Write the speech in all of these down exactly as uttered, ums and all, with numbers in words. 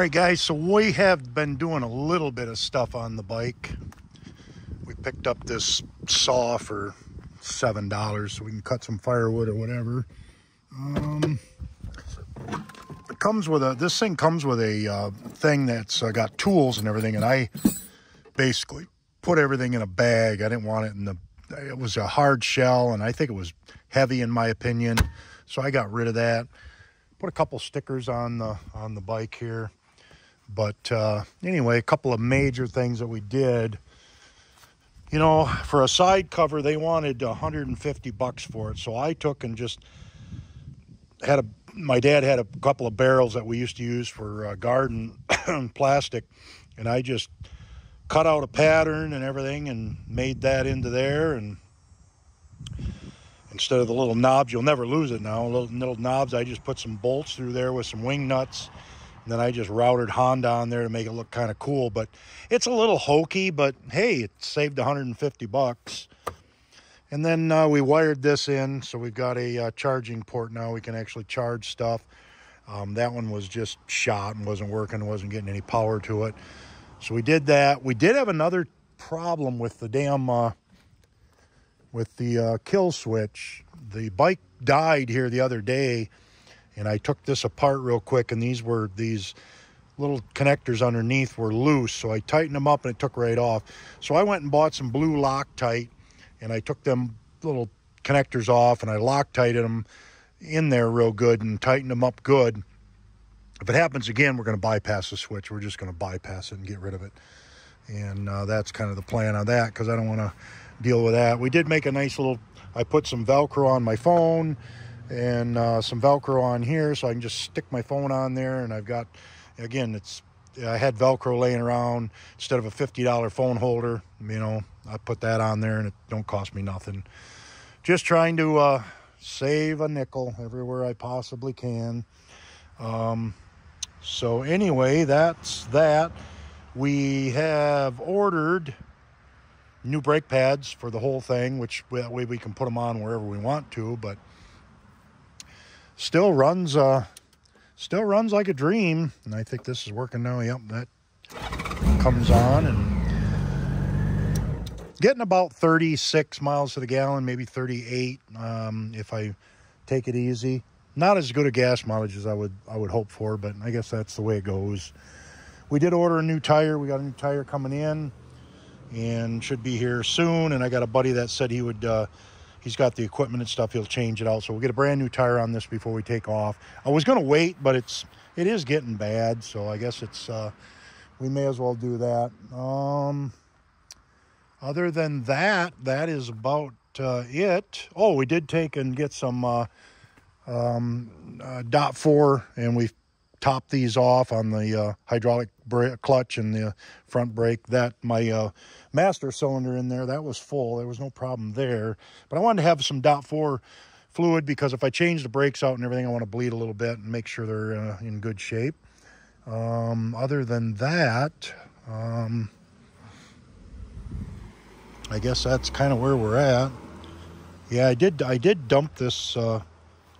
Alright guys, so we have been doing a little bit of stuff on the bike. We picked up this saw for seven dollars so we can cut some firewood or whatever. Um, it comes with a, this thing comes with a uh, thing that's uh, got tools and everything, and I basically put everything in a bag. I didn't want it in the, it was a hard shell and I think it was heavy in my opinion, so I got rid of that. Put a couple stickers on the on the bike here, but uh, anyway, a couple of major things that we did. You know, for a side cover, they wanted a hundred fifty bucks for it, so I took and just had a. My dad had a couple of barrels that we used to use for uh, garden plastic, and I just cut out a pattern and everything and made that into there and. Instead of the little knobs, you'll never lose it now, little, little knobs, I just put some bolts through there with some wing nuts. And then I just routed Honda on there to make it look kind of cool. But it's a little hokey, but hey, it saved a hundred fifty bucks. And then uh, we wired this in, so we've got a uh, charging port now. We can actually charge stuff. Um, that one was just shot and wasn't working, wasn't getting any power to it. So we did that. We did have another problem with the damn... Uh, with the uh, kill switch. The bike died here the other day, and I took this apart real quick, and these were, these little connectors underneath were loose, so I tightened them up and it took right off. So I went and bought some blue Loctite, and I took them little connectors off and I Loctited them in there real good and tightened them up good. If it happens again, we're gonna bypass the switch. We're just gonna bypass it and get rid of it. And uh, that's kind of the plan on that, because I don't want to deal with that. We did make a nice little, I put some Velcro on my phone and uh, some Velcro on here, so I can just stick my phone on there. And I've got, again, it's, I had Velcro laying around instead of a fifty dollar phone holder. You know, I put that on there and it don't cost me nothing. Just trying to uh, save a nickel everywhere I possibly can. Um, so anyway, that's that. We have ordered new brake pads for the whole thing, which that way we can put them on wherever we want to, but still runs uh still runs like a dream. And I think this is working now. Yep, that comes on and getting about thirty-six miles to the gallon, maybe thirty-eight, um if I take it easy. Not as good a gas mileage as I would I would hope for, but I guess that's the way it goes. We did order a new tire. We got a new tire coming in and should be here soon. And I got a buddy that said he would, uh, he's got the equipment and stuff, he'll change it out. So we'll get a brand new tire on this before we take off. I was gonna wait, but it's, it is getting bad. So I guess it's, uh, we may as well do that. Um, other than that, that is about uh, it. Oh, we did take and get some uh, um, uh, dot four, and we've topped these off on the uh, hydraulic brake clutch and the front brake. That my uh, master cylinder in there, that was full. There was no problem there. But I wanted to have some dot four fluid, because if I change the brakes out and everything, I want to bleed a little bit and make sure they're uh, in good shape. Um, other than that, um, I guess that's kind of where we're at. Yeah, I did. I did dump this. Uh,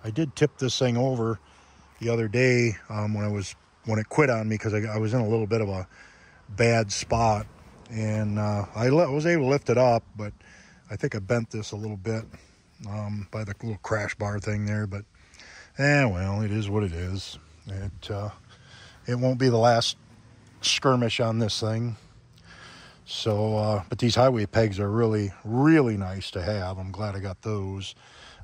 I did tip this thing over the other day, um, when I was, when it quit on me, because I, I was in a little bit of a bad spot, and uh, I was able to lift it up, but I think I bent this a little bit um, by the little crash bar thing there. But eh, well, it is what it is. It uh, it won't be the last skirmish on this thing. So, uh, but these highway pegs are really, really nice to have. I'm glad I got those.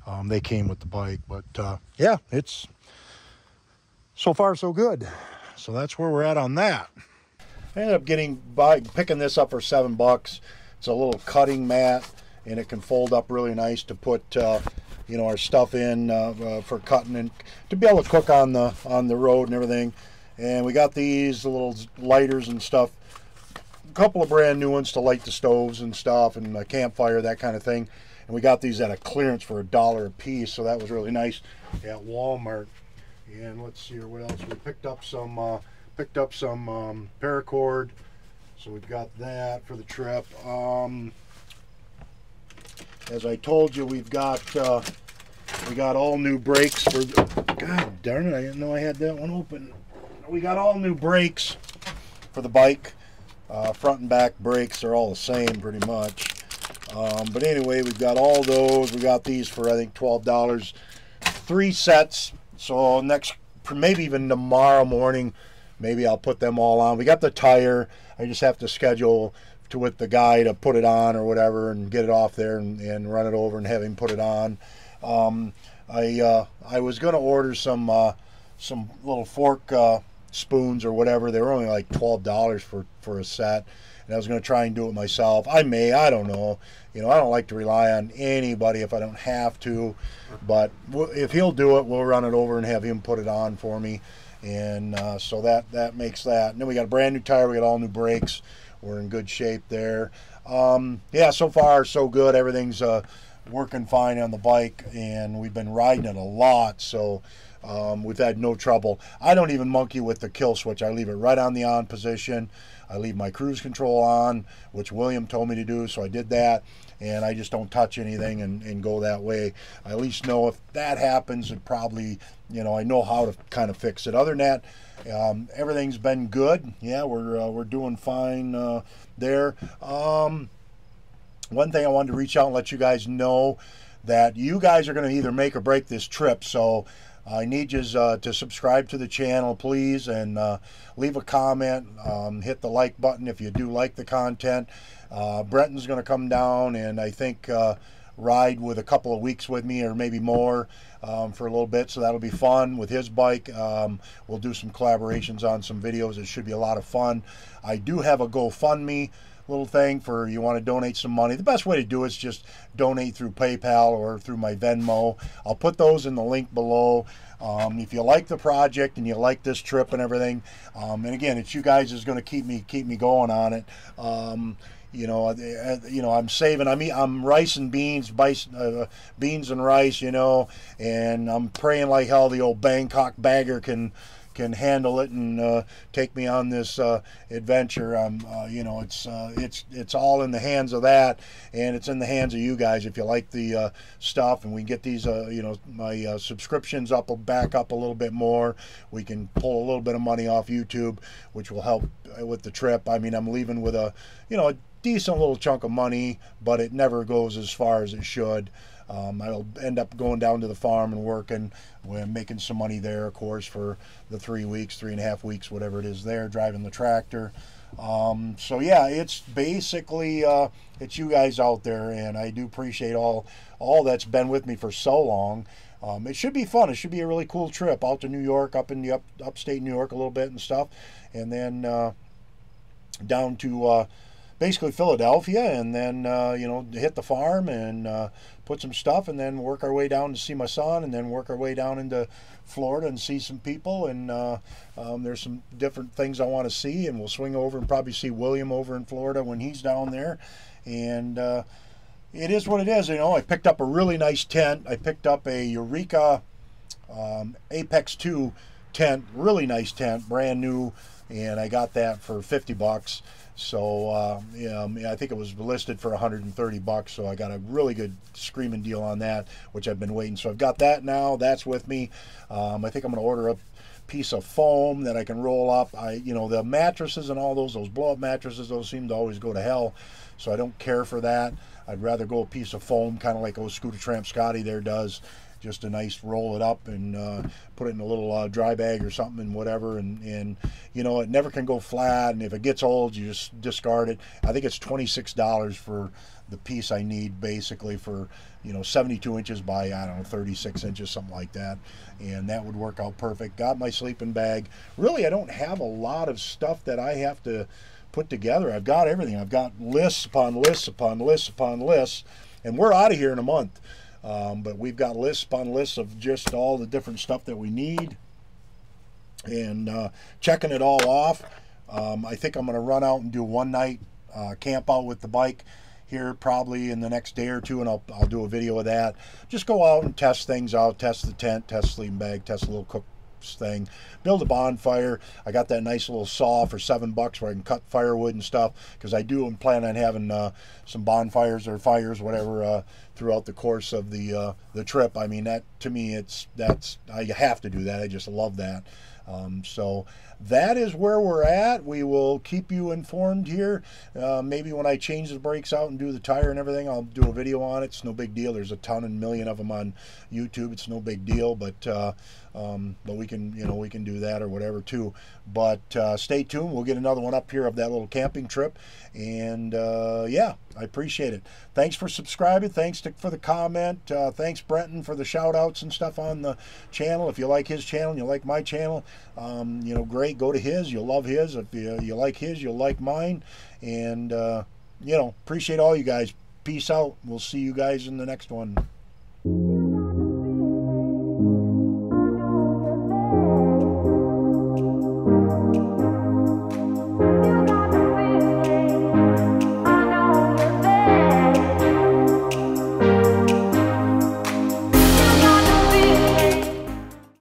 Um, they came with the bike, but uh, yeah, it's. So far, so good. So that's where we're at on that. I ended up getting by picking this up for seven bucks. It's a little cutting mat, and it can fold up really nice to put, uh, you know, our stuff in uh, uh, for cutting and to be able to cook on the on the road and everything. And we got these little lighters and stuff, a couple of brand new ones to light the stoves and stuff and a campfire, that kind of thing. And we got these at a clearance for a dollar a piece, so that was really nice at Walmart. And let's see here, what else we picked up. Some uh, picked up some um, paracord, so we've got that for the trip. Um, as I told you, we've got uh, we got all new brakes for. God darn it! I didn't know I had that one open. we got all new brakes for the bike. Uh, front and back brakes are all the same pretty much. Um, but anyway, we've got all those. We got these for, I think, twelve dollars. Three sets. So next, maybe even tomorrow morning, maybe I'll put them all on. We got the tire. I just have to schedule to with the guy to put it on or whatever and get it off there and, and run it over and have him put it on. Um, I uh, I was going to order some uh, some little fork uh, spoons or whatever. They were only like twelve dollars for, for a set. And I was going to try and do it myself. I may. I don't know. You know, I don't like to rely on anybody if I don't have to. But we'll, if he'll do it, we'll run it over and have him put it on for me. And uh, so that, that makes that. And then we got a brand new tire. We got all new brakes. We're in good shape there. Um, yeah, so far, so good. Everything's uh, working fine on the bike. And we've been riding it a lot. So um, we've had no trouble. I don't even monkey with the kill switch. I leave it right on the on position. I leave my cruise control on, which William told me to do, so I did that. And I just don't touch anything and, and go that way. I at least know if that happens, it probably, you know, I know how to kind of fix it. Other than that, um, everything's been good. Yeah, we're, uh, we're doing fine uh, there. Um, one thing I wanted to reach out and let you guys know that you guys are going to either make or break this trip. So I need you uh, to subscribe to the channel, please, and uh, leave a comment. Um, hit the like button if you do like the content. Uh, Brenton's going to come down and I think uh, ride with a couple of weeks with me or maybe more um, for a little bit. So that'll be fun with his bike. Um, we'll do some collaborations on some videos. It should be a lot of fun. I do have a GoFundMe little thing for you want to donate some money. The best way to do it is just donate through PayPal or through my Venmo. I'll put those in the link below. Um, if you like the project and you like this trip and everything, um, and again, it's you guys is going to keep me keep me going on it. Um, you know, you know, I'm saving. I mean, I'm rice and beans, bice, uh, beans and rice. You know, and I'm praying like hell the old Bangkok Bagger can. can handle it and uh, take me on this uh, adventure. Um, uh, you know, it's uh, it's it's all in the hands of that, and it's in the hands of you guys. If you like the uh, stuff, and we get these, uh, you know, my uh, subscriptions up back up a little bit more, we can pull a little bit of money off YouTube, which will help with the trip. I mean, I'm leaving with a, you know, a decent little chunk of money, but it never goes as far as it should. Um, I'll end up going down to the farm and working. We're making some money there, of course, for the three weeks, three and a half weeks, whatever it is there, driving the tractor. Um, so, yeah, it's basically, uh, it's you guys out there, and I do appreciate all, all that's been with me for so long. Um, it should be fun. It should be a really cool trip out to New York, up in the up, upstate New York a little bit and stuff, and then uh, down to... Uh, basically Philadelphia, and then, uh, you know, hit the farm and uh, put some stuff, and then work our way down to see my son, and then work our way down into Florida and see some people, and uh, um, there's some different things I want to see, and we'll swing over and probably see William over in Florida when he's down there, and uh, it is what it is, you know. I picked up a really nice tent. I picked up a Eureka um, Apex two tent, really nice tent, brand new, and I got that for fifty bucks. So uh, yeah, I think it was listed for one hundred thirty bucks. So I got a really good screaming deal on that, which I've been waiting. So I've got that now. That's with me. Um, I think I'm going to order a piece of foam that I can roll up. I, you know, the mattresses and all those, those blow-up mattresses, those seem to always go to hell. So I don't care for that. I'd rather go a piece of foam, kind of like old Scooter Tramp Scotty there does. Just a nice roll it up and uh, put it in a little uh, dry bag or something and whatever. And, and, you know, it never can go flat. And if it gets old, you just discard it. I think it's twenty-six dollars for the piece I need basically for, you know, seventy-two inches by, I don't know, thirty-six inches, something like that. And that would work out perfect. Got my sleeping bag. Really, I don't have a lot of stuff that I have to put together. I've got everything. I've got lists upon lists upon lists upon lists. And we're out of here in a month. Um, but we've got lists upon lists of just all the different stuff that we need, and uh, checking it all off. Um, I think I'm going to run out and do one night uh, camp out with the bike here probably in the next day or two, and I'll, I'll do a video of that. Just go out and test things out, test the tent, test the sleeping bag, test the little cook thing, build a bonfire. I got that nice little saw for seven bucks where I can cut firewood and stuff, because I do and plan on having uh, some bonfires or fires, whatever, uh, throughout the course of the uh, the trip. I mean, that to me, it's that's I have to do that. I just love that. Um, so that is where we're at. We will keep you informed here. Uh, maybe when I change the brakes out and do the tire and everything, I'll do a video on it. It's no big deal. There's a ton and million of them on YouTube. It's no big deal, but uh, um, but we can, you know, we can do that or whatever too. But uh, stay tuned. We'll get another one up here of that little camping trip. And uh, yeah, I appreciate it. Thanks for subscribing. Thanks to, for the comment. Uh, thanks Brenton for the shout outs and stuff on the channel. If you like his channel and you like my channel, um, you know, great. Go to his. You'll love his. If you, you like his, you'll like mine. And, uh, you know, appreciate all you guys. Peace out. We'll see you guys in the next one.